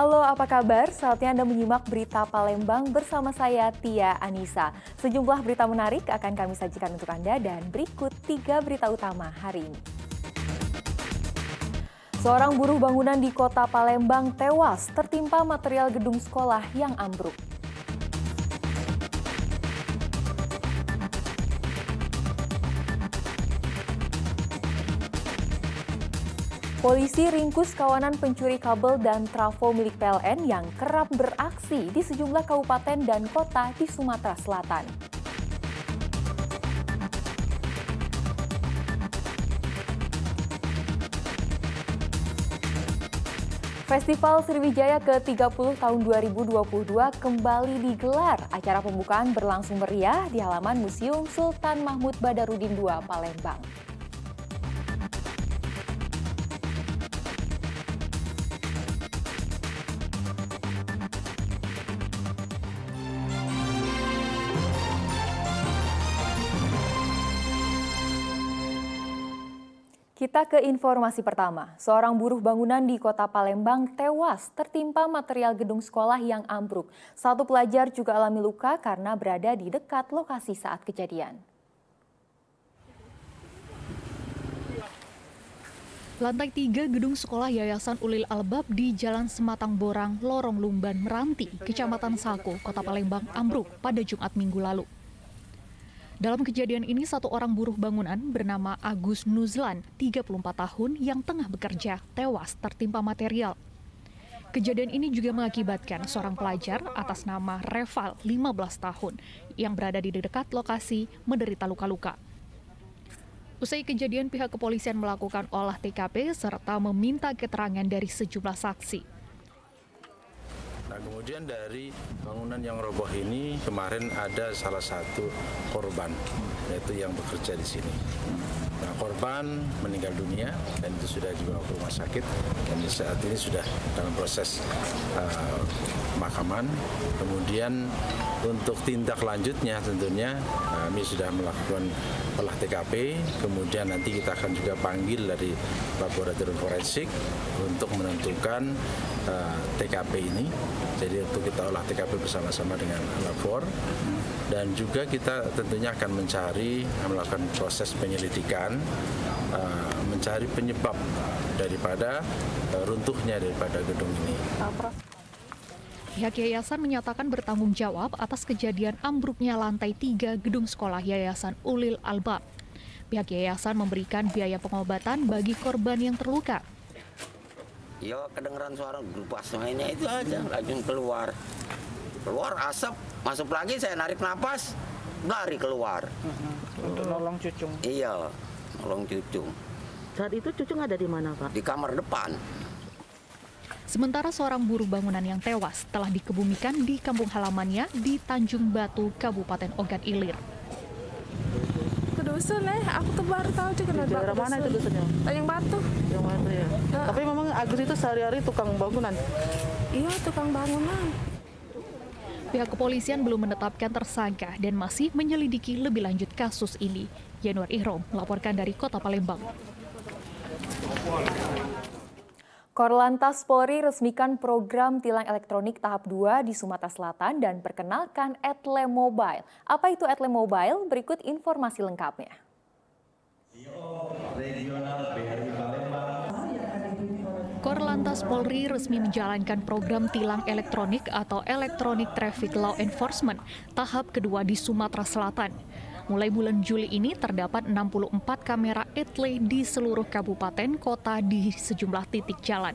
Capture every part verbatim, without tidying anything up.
Halo, apa kabar? Saatnya Anda menyimak berita Palembang bersama saya, Tia Anissa. Sejumlah berita menarik akan kami sajikan untuk Anda dan berikut tiga berita utama hari ini. Seorang buruh bangunan di kota Palembang tewas tertimpa material gedung sekolah yang ambruk. Polisi ringkus kawanan pencuri kabel dan trafo milik P L N yang kerap beraksi di sejumlah kabupaten dan kota di Sumatera Selatan. Festival Sriwijaya ke tiga puluh tahun dua ribu dua puluh dua kembali digelar. Acara pembukaan berlangsung meriah di halaman Museum Sultan Mahmud Badaruddin kedua Palembang. Kita ke informasi pertama. Seorang buruh bangunan di kota Palembang tewas tertimpa material gedung sekolah yang ambruk. Satu pelajar juga alami luka karena berada di dekat lokasi saat kejadian. Lantai tiga gedung sekolah Yayasan Ulil Albab di Jalan Sematang Borang, Lorong Lumban, Meranti, Kecamatan Sako, Kota Palembang ambruk pada Jumat minggu lalu. Dalam kejadian ini, satu orang buruh bangunan bernama Agus Nuzlan, tiga puluh empat tahun, yang tengah bekerja, tewas tertimpa material. Kejadian ini juga mengakibatkan seorang pelajar atas nama Reval, lima belas tahun, yang berada di dekat lokasi menderita luka-luka. Usai kejadian, pihak kepolisian melakukan olah T K P serta meminta keterangan dari sejumlah saksi. Nah, kemudian dari bangunan yang roboh ini kemarin ada salah satu korban, yaitu yang bekerja di sini. Nah, korban meninggal dunia dan itu sudah dibawa ke rumah sakit dan saat ini sudah dalam proses uh, pemakaman. Kemudian untuk tindak lanjutnya tentunya uh, kami sudah melakukan olah T K P, kemudian nanti kita akan juga panggil dari laboratorium forensik untuk menentukan T K P ini. Jadi untuk kita olah T K P bersama-sama dengan lapor, dan juga kita tentunya akan mencari, melakukan proses penyelidikan, mencari penyebab daripada runtuhnya daripada gedung ini. Pihak yayasan menyatakan bertanggung jawab atas kejadian ambruknya lantai tiga gedung sekolah Yayasan Ulil Albab. Pihak yayasan memberikan biaya pengobatan bagi korban yang terluka. Ya, kedengeran suara berupa suaranya itu aja, langsung keluar. Keluar asap, masuk lagi, saya narik nafas, lari keluar. Untuk nolong cucung? Iya, nolong cucung. Saat itu cucung ada di mana, Pak? Di kamar depan. Sementara seorang buruh bangunan yang tewas telah dikebumikan di kampung halamannya di Tanjung Batu, Kabupaten Ogan Ilir. Dusun eh, aku tuh baru tahu juga dari daerah mana itu dusunnya? Tanjung Batu. Yang mana ya? Nah. Tapi memang Agus itu sehari-hari tukang bangunan. Iya, tukang bangunan. Pihak kepolisian belum menetapkan tersangka dan masih menyelidiki lebih lanjut kasus ini. Yanuar Ihrom melaporkan dari Kota Palembang. Korlantas Polri resmikan program tilang elektronik tahap dua di Sumatera Selatan dan perkenalkan E T L E Mobile. Apa itu E T L E Mobile? Berikut informasi lengkapnya. Korlantas Polri resmi menjalankan program tilang elektronik atau Electronic Traffic Law Enforcement tahap kedua di Sumatera Selatan. Mulai bulan Juli ini terdapat enam puluh empat kamera E T L E di seluruh kabupaten kota di sejumlah titik jalan.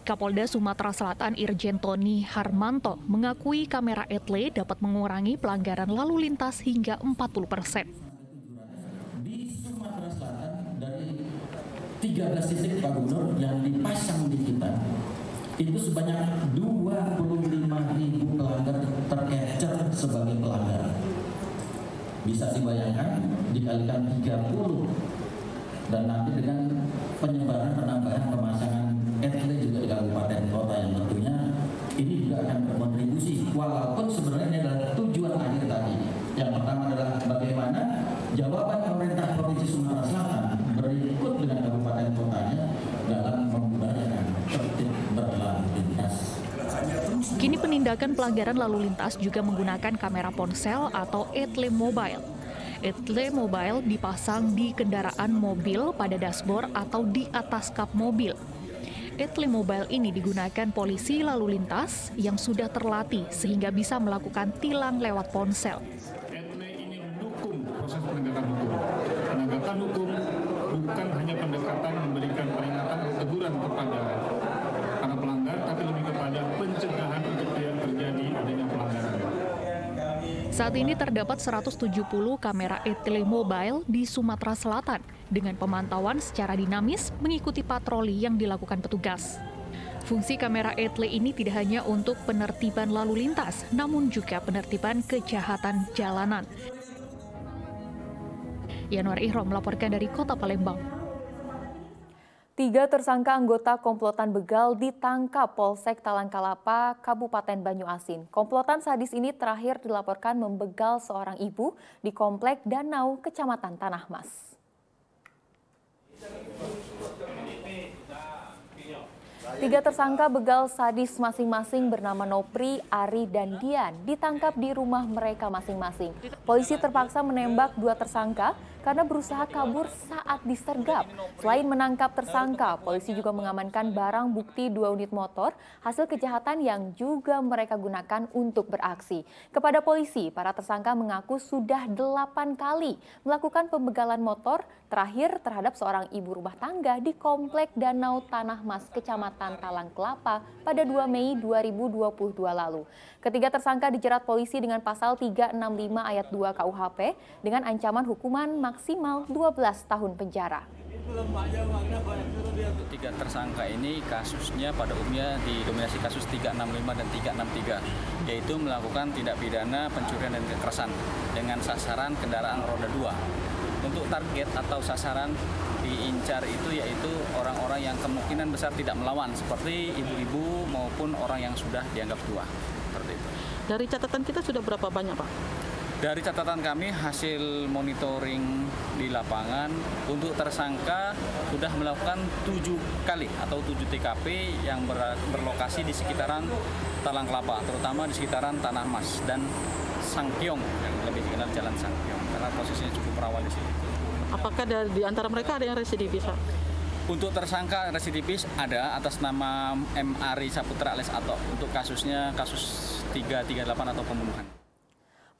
Kapolda Sumatera Selatan Irjen Tony Harmanto mengakui kamera E T L E dapat mengurangi pelanggaran lalu lintas hingga empat puluh persen. Di Sumatera Selatan dari tiga belas titik Pak Gubernur yang dipasang di kita, itu sebanyak dua puluh lima ribu pelanggar tercapture sebagai pelanggaran. Bisa dibayangkan dikalikan tiga puluh dan nanti dengan penyebaran penambahan pemasangan E T L E juga di kabupaten kota yang tentunya ini juga akan berkontribusi, walaupun sebenarnya ini adalah tujuan akhir tadi. Yang pertama adalah bagaimana jawaban pemerintah Provinsi Sumatera Selatan berikut dengan kabupaten kotanya dalam membubarkan tertib berlalu. Kini penindakan pelanggaran lalu lintas juga menggunakan kamera ponsel atau E T L E mobile. E T L E mobile dipasang di kendaraan mobil pada dashboard atau di atas kap mobil. E T L E mobile ini digunakan polisi lalu lintas yang sudah terlatih sehingga bisa melakukan tilang lewat ponsel. E T L E ini mendukung proses penegakan hukum. Penegakan hukum bukan hanya pendekatan memberikan peringatan atau teguran kepada para pelanggar, tapi lebih kepada pencegahan untuk tidak terjadi adanya pelanggaran. Saat ini terdapat seratus tujuh puluh kamera E T L E mobile di Sumatera Selatan dengan pemantauan secara dinamis mengikuti patroli yang dilakukan petugas. Fungsi kamera E T L E ini tidak hanya untuk penertiban lalu lintas, namun juga penertiban kejahatan jalanan. Yanuar Ihrom melaporkan dari Kota Palembang. Tiga tersangka anggota komplotan begal ditangkap Polsek Talang Kalapa, Kabupaten Banyuasin. Komplotan sadis ini terakhir dilaporkan membegal seorang ibu di Komplek Danau, Kecamatan Tanah Mas. Tiga tersangka begal sadis masing-masing bernama Nopri, Ari, dan Dian ditangkap di rumah mereka masing-masing. Polisi terpaksa menembak dua tersangka karena berusaha kabur saat disergap. Selain menangkap tersangka, polisi juga mengamankan barang bukti dua unit motor, hasil kejahatan yang juga mereka gunakan untuk beraksi. Kepada polisi, para tersangka mengaku sudah delapan kali melakukan pembegalan motor, terakhir terhadap seorang ibu rumah tangga di Komplek Danau Tanah Mas, Kecamatan Talang Kalapa pada dua Mei dua ribu dua puluh dua lalu. Ketiga tersangka dijerat polisi dengan pasal tiga enam lima ayat dua K U H P dengan ancaman hukuman maksimal dua belas tahun penjara. Tiga tersangka ini kasusnya pada umumnya didominasi kasus tiga enam lima dan tiga enam tiga, yaitu melakukan tindak pidana pencurian dan kekerasan dengan sasaran kendaraan roda dua. Untuk target atau sasaran diincar itu yaitu orang-orang yang kemungkinan besar tidak melawan, seperti ibu-ibu maupun orang yang sudah dianggap tua. Dari catatan kita sudah berapa banyak, Pak? Dari catatan kami, hasil monitoring di lapangan untuk tersangka sudah melakukan tujuh kali atau tujuh T K P yang ber berlokasi di sekitaran Talang Kalapa, terutama di sekitaran Tanah Mas dan Sangkyong, yang lebih dikenal Jalan Sangkyong, karena posisinya cukup rawan di sini. Apakah dari, di antara mereka ada yang residivis, Pak? Untuk tersangka residivis ada atas nama M Ari Saputrales atau untuk kasusnya kasus tiga tiga delapan atau pembunuhan.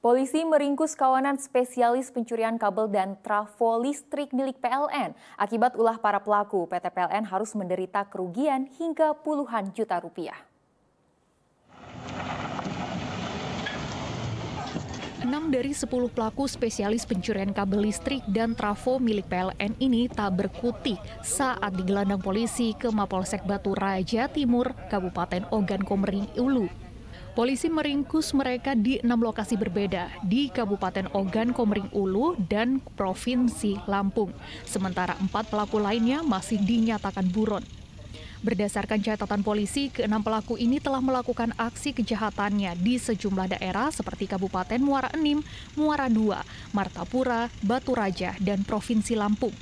Polisi meringkus kawanan spesialis pencurian kabel dan trafo listrik milik P L N. Akibat ulah para pelaku, P T P L N harus menderita kerugian hingga puluhan juta rupiah. enam dari sepuluh pelaku spesialis pencurian kabel listrik dan trafo milik P L N ini tak berkutik saat digelandang polisi ke Mapolsek Batu Raja Timur, Kabupaten Ogan Komering Ulu. Polisi meringkus mereka di enam lokasi berbeda di Kabupaten Ogan Komering Ulu dan Provinsi Lampung. Sementara empat pelaku lainnya masih dinyatakan buron. Berdasarkan catatan polisi, keenam pelaku ini telah melakukan aksi kejahatannya di sejumlah daerah seperti Kabupaten Muara Enim, Muara Dua, Martapura, Batu Raja, dan Provinsi Lampung.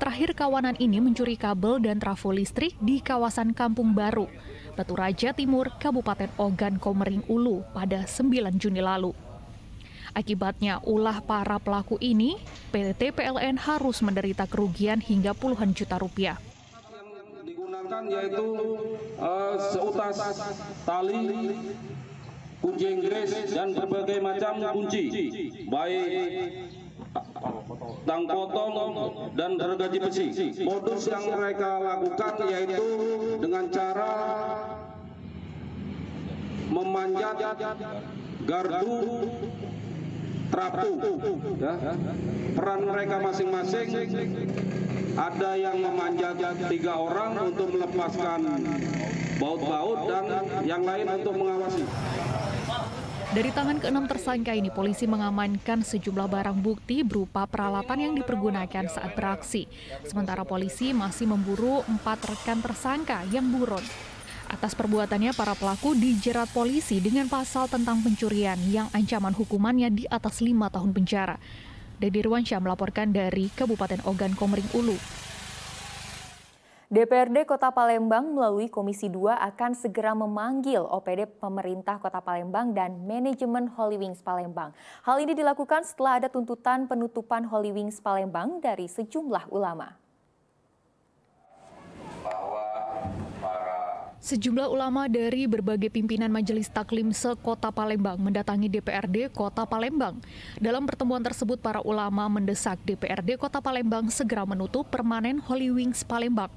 Terakhir kawanan ini mencuri kabel dan trafo listrik di kawasan Kampung Baru, Batu Raja Timur, Kabupaten Ogan Komering Ulu pada sembilan Juni lalu. Akibatnya ulah para pelaku ini, P T P L N harus menderita kerugian hingga puluhan juta rupiah. Yang digunakan yaitu uh, seutas tali, kunci Inggris, dan berbagai macam kunci, baik tang potong dan gergaji besi. Modus yang mereka lakukan yaitu dengan cara memanjat gardu trapu. Ya. Peran mereka masing-masing, ada yang memanjat tiga orang untuk melepaskan baut-baut dan yang lain untuk mengawasi. Dari tangan keenam tersangka ini, polisi mengamankan sejumlah barang bukti berupa peralatan yang dipergunakan saat beraksi. Sementara polisi masih memburu empat rekan tersangka yang buron. Atas perbuatannya, para pelaku dijerat polisi dengan pasal tentang pencurian yang ancaman hukumannya di atas lima tahun penjara. Dedi Ruanca melaporkan dari Kabupaten Ogan Komering Ulu. D P R D Kota Palembang melalui Komisi dua akan segera memanggil O P D pemerintah Kota Palembang dan manajemen Holywings Palembang. Hal ini dilakukan setelah ada tuntutan penutupan Holywings Palembang dari sejumlah ulama. Sejumlah ulama dari berbagai pimpinan Majelis Taklim se-Kota Palembang mendatangi D P R D Kota Palembang. Dalam pertemuan tersebut, para ulama mendesak D P R D Kota Palembang segera menutup permanen Holywings Palembang.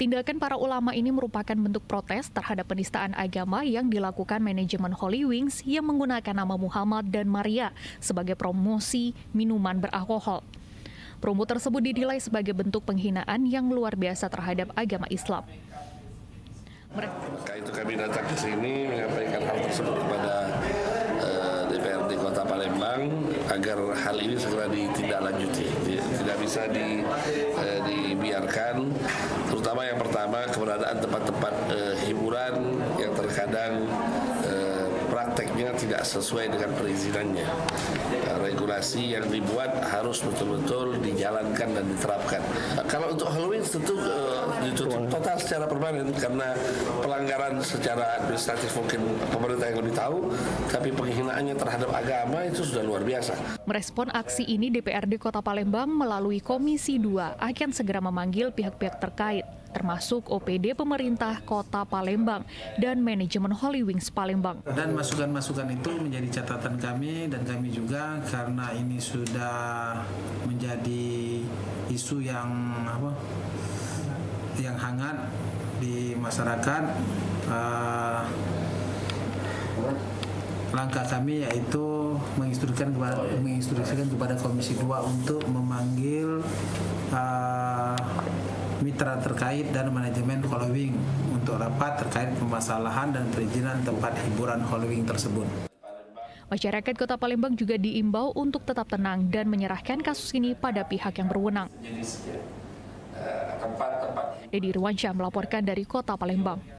Tindakan para ulama ini merupakan bentuk protes terhadap penistaan agama yang dilakukan manajemen Holywings yang menggunakan nama Muhammad dan Maria sebagai promosi minuman beralkohol. Promo tersebut didilai sebagai bentuk penghinaan yang luar biasa terhadap agama Islam. Maka itu kami datang ke sini menyampaikan hal tersebut kepada uh, D P R D Kota Palembang agar hal ini segera ditindaklanjuti, tidak bisa di, uh, dibiarkan, terutama yang pertama keberadaan tempat-tempat uh, hiburan yang terkadang uh, prakteknya tidak sesuai dengan perizinannya. Uh, regulasi yang dibuat harus betul-betul dijalankan dan diterapkan. Uh, kalau untuk Halloween tentu uh, ditutup total secara permanen karena pelanggaran secara administratif mungkin pemerintah yang lebih tahu, tapi penghinaannya terhadap agama itu sudah luar biasa. Merespon aksi ini, D P R D Kota Palembang melalui Komisi dua akan segera memanggil pihak-pihak terkait, termasuk O P D pemerintah Kota Palembang dan manajemen Holywings Palembang. Dan masukan-masukan itu menjadi catatan kami, dan kami juga karena ini sudah menjadi isu yang apa? yang hangat di masyarakat, uh, langkah kami yaitu menginstruksikan kepada, menginstruksikan kepada Komisi dua untuk memanggil uh, mitra terkait dan manajemen Holywings untuk rapat terkait permasalahan dan perizinan tempat hiburan Holywings tersebut. Masyarakat Kota Palembang juga diimbau untuk tetap tenang dan menyerahkan kasus ini pada pihak yang berwenang. Dedi Ruanca melaporkan dari Kota Palembang.